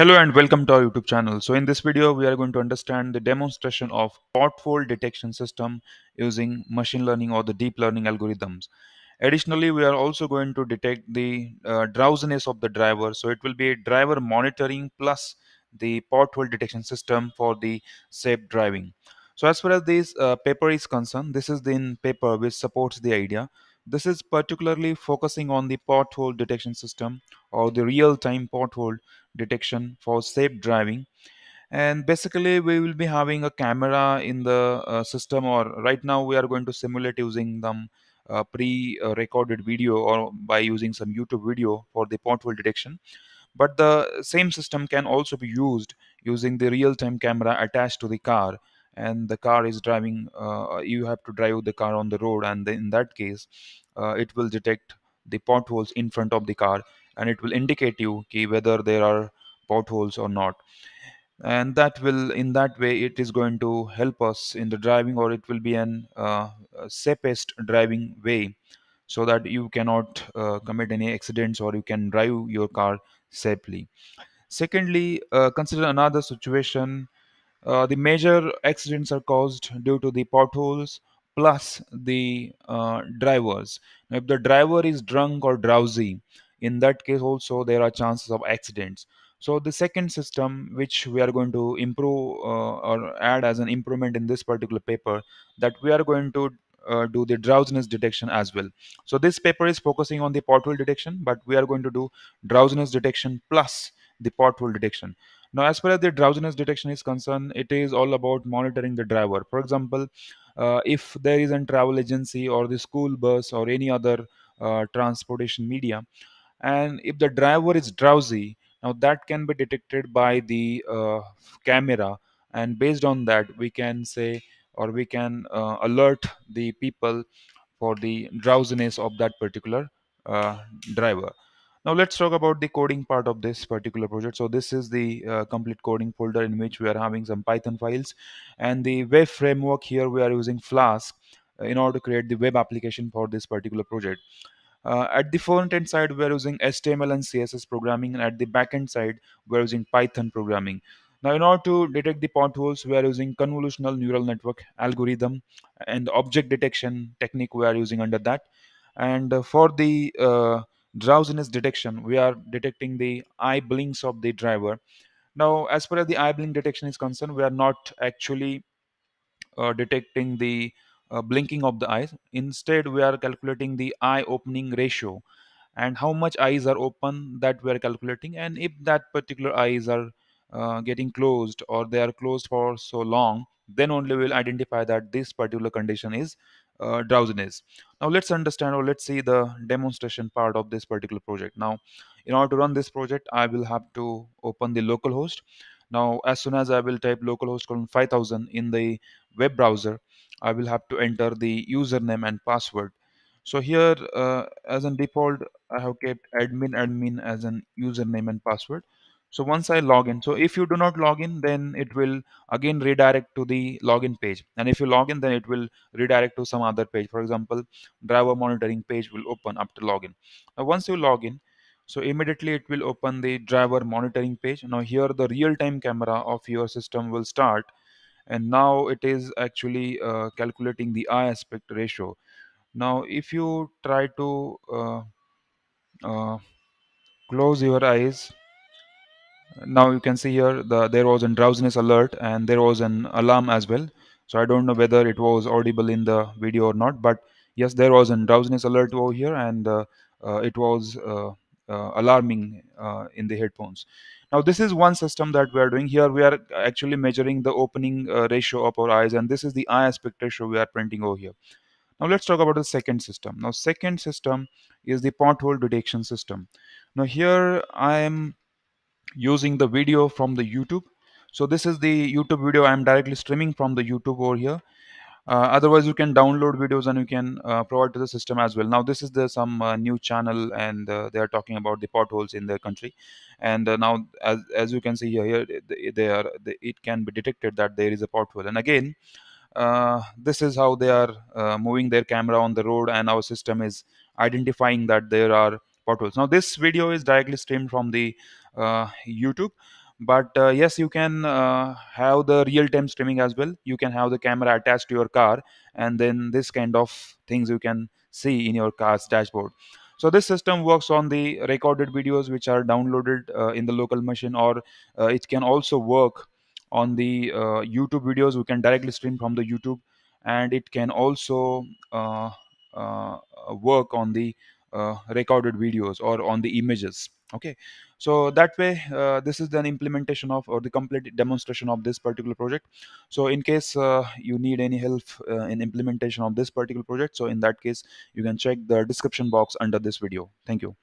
Hello and welcome to our YouTube channel. So in this video, we are going to understand the demonstration of fault detection system using machine learning or the deep learning algorithms. Additionally, we are also going to detect the drowsiness of the driver. So it will be driver monitoring plus the fault detection system for the safe driving. So as far as this paper is concerned, this is the paper which supports the idea. This is particularly focusing on the pothole detection system or the real-time pothole detection for safe driving. And basically we will be having a camera in the system, or right now we are going to simulate using them pre-recorded video or by using some YouTube video for the pothole detection. But the same system can also be used using the real-time camera attached to the car, and the car is driving, you have to drive the car on the road, and then in that case it will detect the potholes in front of the car and it will indicate you whether there are potholes or not, and that will, in that way, it is going to help us in the driving, or it will be an safest driving way so that you cannot commit any accidents or you can drive your car safely. Secondly, consider another situation. The major accidents are caused due to the potholes plus the drivers. Now, if the driver is drunk or drowsy, in that case also there are chances of accidents. So the second system which we are going to improve or add as an improvement in this particular paper, that we are going to do the drowsiness detection as well. So this paper is focusing on the pothole detection, but we are going to do drowsiness detection plus the pothole detection. Now, as far as the drowsiness detection is concerned, it is all about monitoring the driver. For example, if there is a travel agency or the school bus or any other transportation media, and if the driver is drowsy, now that can be detected by the camera, and based on that we can say, or we can alert the people for the drowsiness of that particular driver. Now let's talk about the coding part of this particular project. So this is the complete coding folder in which we are having some Python files, and the web framework here we are using Flask in order to create the web application for this particular project. At the front end side we are using HTML and CSS programming, and at the back end side we are using Python programming. Now, in order to detect the potholes, we are using convolutional neural network algorithm, and the object detection technique we are using under that. And for the drowsiness detection, we are detecting the eye blinks of the driver. Now, as far as the eye blink detection is concerned, we are not actually detecting the blinking of the eyes. Instead, we are calculating the eye opening ratio, and how much eyes are open, that we are calculating. And if that particular eyes are getting closed, or they are closed for so long, then only we'll identify that this particular condition is drowsiness. Now let's understand, or let's see the demonstration part of this particular project. Now, in order to run this project, I will have to open the localhost. Now, as soon as I will type localhost:5000 in the web browser, I will have to enter the username and password. So here, as a default, I have kept admin as an username and password. So once I log in, so if you do not log in, then it will again redirect to the login page, and if you log in, then it will redirect to some other page. For example, driver monitoring page will open after login. Now once you log in, so immediately it will open the driver monitoring page. Now here the real-time camera of your system will start, and now it is actually calculating the eye aspect ratio. Now if you try to close your eyes, now you can see here there was a drowsiness alert, and there was an alarm as well. So I don't know whether it was audible in the video or not, but yes, there was a drowsiness alert over here, and it was alarming in the headphones. Now this is one system that we are doing. Here we are actually measuring the opening ratio of our eyes, and this is the eye aspect ratio we are printing over here. Now let's talk about the second system. Now second system is the pothole detection system. Now here I am using the video from the YouTube. So this is the YouTube video I am directly streaming from the YouTube over here. Otherwise you can download videos and you can provide to the system as well. Now this is the some new channel, and they are talking about the potholes in their country, and now as you can see here, it can be detected that there is a pothole, and again this is how they are moving their camera on the road, and our system is identifying that there are potholes. Now this video is directly streamed from the YouTube, But yes, you can have the real-time streaming as well. You can have the camera attached to your car, and then this kind of things you can see in your car's dashboard. So this system works on the recorded videos which are downloaded in the local machine, or it can also work on the YouTube videos. We can directly stream from the YouTube, and it can also work on the recorded videos or on the images. Okay, so that way this is an implementation of, or the complete demonstration of this particular project. So in case you need any help in implementation of this particular project, so in that case you can check the description box under this video. Thank you.